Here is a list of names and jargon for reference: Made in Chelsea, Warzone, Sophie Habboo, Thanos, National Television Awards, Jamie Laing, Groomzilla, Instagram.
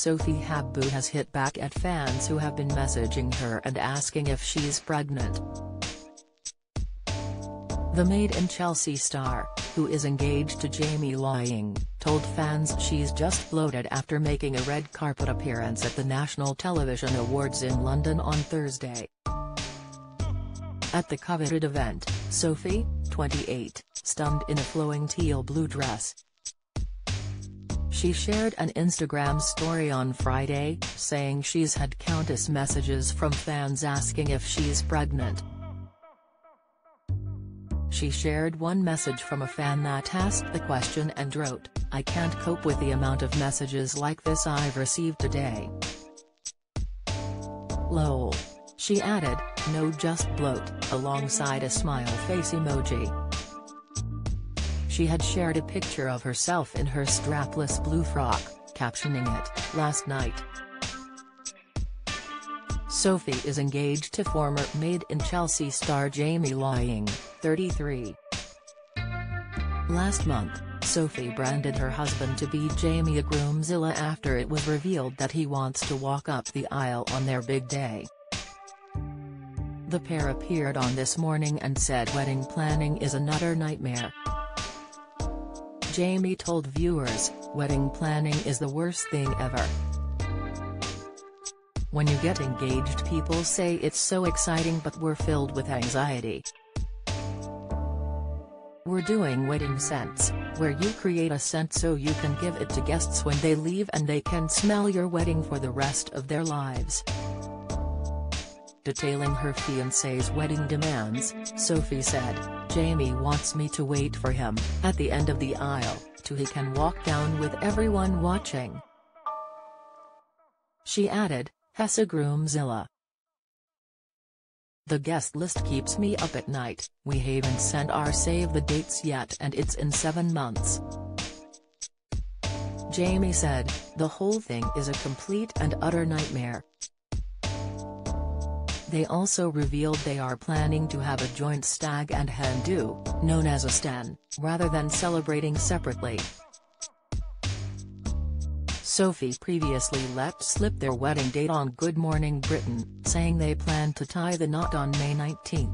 Sophie Habboo has hit back at fans who have been messaging her and asking if she's pregnant. The Made in Chelsea star, who is engaged to Jamie Laing, told fans she's just floated after making a red carpet appearance at the National Television Awards in London on Thursday. At the coveted event, Sophie, 28, stunned in a flowing teal-blue dress. She shared an Instagram story on Friday, saying she's had countless messages from fans asking if she's pregnant. She shared one message from a fan that asked the question and wrote, "I can't cope with the amount of messages like this I've received today. Lol." She added, "No, just bloat," alongside a smile face emoji. She had shared a picture of herself in her strapless blue frock, captioning it, "Last night." Sophie is engaged to former Made in Chelsea star Jamie Laing, 33. Last month, Sophie branded her husband to be Jamie Groomzilla after it was revealed that he wants to walk up the aisle on their big day. The pair appeared on This Morning and said wedding planning is another nightmare. Jamie told viewers, "Wedding planning is the worst thing ever. When you get engaged, people say it's so exciting, but we're filled with anxiety. We're doing wedding scents, where you create a scent so you can give it to guests when they leave and they can smell your wedding for the rest of their lives." Detailing her fiancé's wedding demands, Sophie said, "Jamie wants me to wait for him, at the end of the aisle, till he can walk down with everyone watching." She added, "Hessa Groomzilla. The guest list keeps me up at night. We haven't sent our save the dates yet, and it's in 7 months." Jamie said, "The whole thing is a complete and utter nightmare." They also revealed they are planning to have a joint stag and hen do, known as a stan, rather than celebrating separately. Sophie previously let slip their wedding date on Good Morning Britain, saying they plan to tie the knot on May 19.